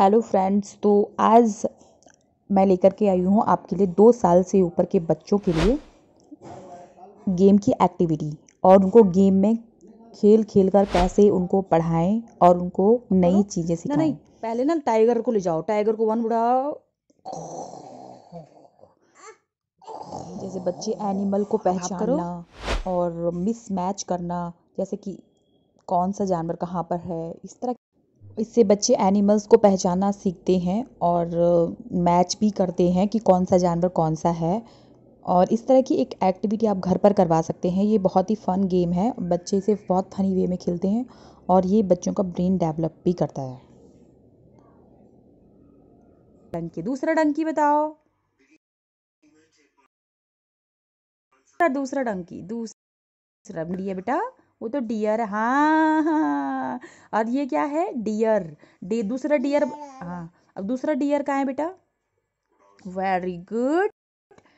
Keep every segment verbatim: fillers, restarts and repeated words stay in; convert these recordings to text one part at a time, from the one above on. Hello friends, तो आज मैं लेकर के आई हूँ आपके लिए दो साल से ऊपर के बच्चों के लिए गेम की एक्टिविटी और उनको गेम में खेल खेल कर कैसे उनको पढ़ाएं और उनको नई चीज़ें सिखाएं। नहीं, पहले ना टाइगर को ले जाओ, टाइगर को वन उड़ाओ। जैसे बच्चे एनिमल को पहचानना और मिसमैच करना, जैसे कि कौन सा जानवर कहाँ पर है, इस तरह। इससे बच्चे एनिमल्स को पहचानना सीखते हैं और मैच भी करते हैं कि कौन सा जानवर कौन सा है। और इस तरह की एक एक्टिविटी आप घर पर करवा सकते हैं। ये बहुत ही फ़न गेम है, बच्चे इसे बहुत फनी वे में खेलते हैं और ये बच्चों का ब्रेन डेवलप भी करता है। डंकी, दूसरा डंकी बताओ। दूसरा डंकी, दूसरा डंकी है बेटा, वो तो डियर है। हाँ हाँ, और ये क्या है? डियर। डे दूसरा डियर। हाँ, अब दूसरा डियर कहाँ है बेटा? Very good,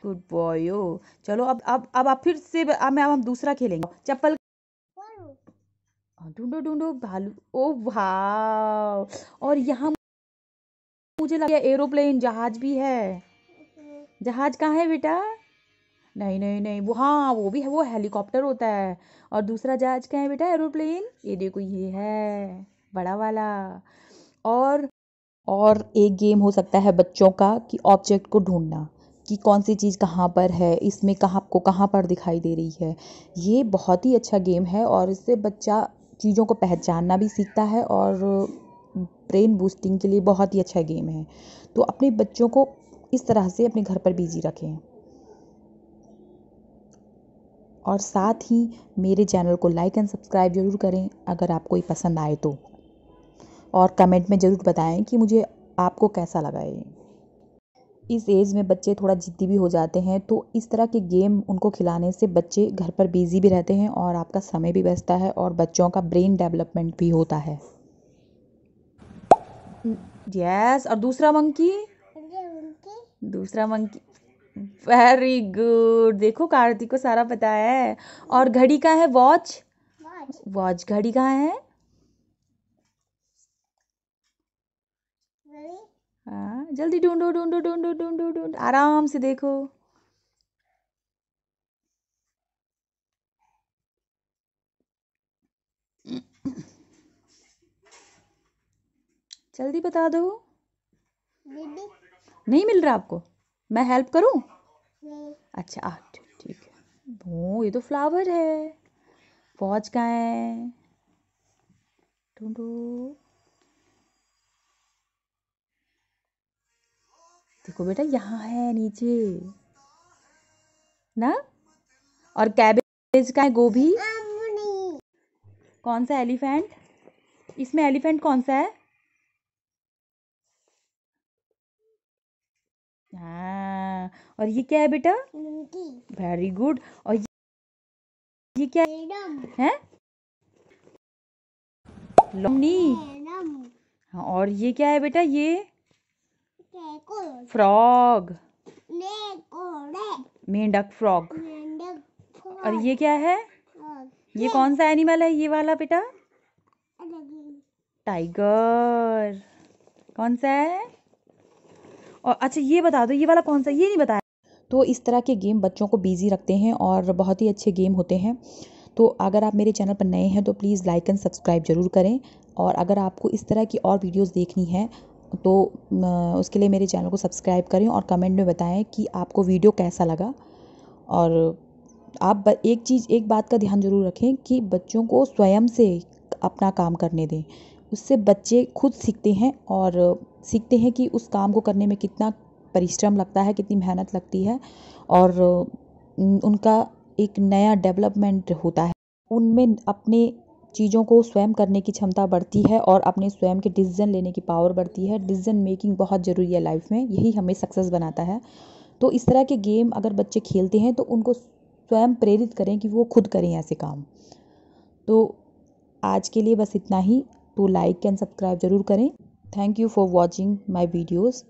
good boy. चलो अब अब अब आप फिर से अब मैं अब हम दूसरा खेलेंगे। चप्पल ढूंढो ढूंढो, भालू। ओ वाओ, और यहाँ मुझे लगा एरोप्लेन, जहाज भी है। जहाज कहाँ है बेटा? नहीं नहीं नहीं वो, हाँ वो भी है, वो हेलीकॉप्टर होता है। और दूसरा जहाज क्या है बेटा? एरोप्लेन। ये देखो, ये है बड़ा वाला। और और एक गेम हो सकता है बच्चों का कि ऑब्जेक्ट को ढूंढना कि कौन सी चीज़ कहाँ पर है, इसमें कहाँ को कहाँ पर दिखाई दे रही है। ये बहुत ही अच्छा गेम है और इससे बच्चा चीज़ों को पहचानना भी सीखता है और ब्रेन बूस्टिंग के लिए बहुत ही अच्छा गेम है। तो अपने बच्चों को इस तरह से अपने घर पर बिजी रखें और साथ ही मेरे चैनल को लाइक एंड सब्सक्राइब ज़रूर करें अगर आपको ये पसंद आए तो, और कमेंट में ज़रूर बताएं कि मुझे आपको कैसा लगा ये। इस एज में बच्चे थोड़ा जिद्दी भी हो जाते हैं, तो इस तरह के गेम उनको खिलाने से बच्चे घर पर बिजी भी रहते हैं और आपका समय भी बचता है और बच्चों का ब्रेन डेवलपमेंट भी होता है। यस, और दूसरा मंकी, दूसरा मंकी। वेरी गुड, देखो कार्तिक को सारा पता है। और घड़ी का है? Watch, watch. घड़ी कहाँ है? हाँ, जल्दी ढूंढो ढूंढो ढूंढो ढूंढो ढूंढो, आराम से देखो। जल्दी बता दो। नहीं मिल रहा आपको? मैं हेल्प करूं? अच्छा आठ, ठीक है। वो ये तो फ्लावर है। वॉच कहाँ है? ढूंढो, देखो बेटा, यहाँ है नीचे ना। और कैबेज का है? गोभी। कौन सा एलिफेंट? इसमें एलिफेंट कौन सा है? हाँ, और ये क्या है बेटा? Very good. और ये, ये क्या है? लौंगी। हाँ, और ये क्या है बेटा? ये फ्रॉग, मेंढक फ्रॉग। और ये क्या है? ये कौन सा एनिमल है ये वाला बेटा? टाइगर। कौन सा है? और अच्छा ये बता दो, ये वाला कौन सा? ये नहीं बताया। तो इस तरह के गेम बच्चों को बिजी रखते हैं और बहुत ही अच्छे गेम होते हैं। तो अगर आप मेरे चैनल पर नए हैं तो प्लीज़ लाइक एंड सब्सक्राइब ज़रूर करें। और अगर आपको इस तरह की और वीडियोस देखनी है तो उसके लिए मेरे चैनल को सब्सक्राइब करें और कमेंट में बताएं कि आपको वीडियो कैसा लगा। और आप एक चीज़, एक बात का ध्यान ज़रूर रखें कि बच्चों को स्वयं से अपना काम करने दें। उससे बच्चे खुद सीखते हैं और सीखते हैं कि उस काम को करने में कितना परिश्रम लगता है, कितनी मेहनत लगती है, और उनका एक नया डेवलपमेंट होता है। उनमें अपने चीज़ों को स्वयं करने की क्षमता बढ़ती है और अपने स्वयं के डिसीजन लेने की पावर बढ़ती है। डिसीजन मेकिंग बहुत ज़रूरी है लाइफ में, यही हमें सक्सेस बनाता है। तो इस तरह के गेम अगर बच्चे खेलते हैं तो उनको स्वयं प्रेरित करें कि वो खुद करें ऐसे काम। तो आज के लिए बस इतना ही। तो लाइक एंड सब्सक्राइब ज़रूर करें। Thank you for watching my videos.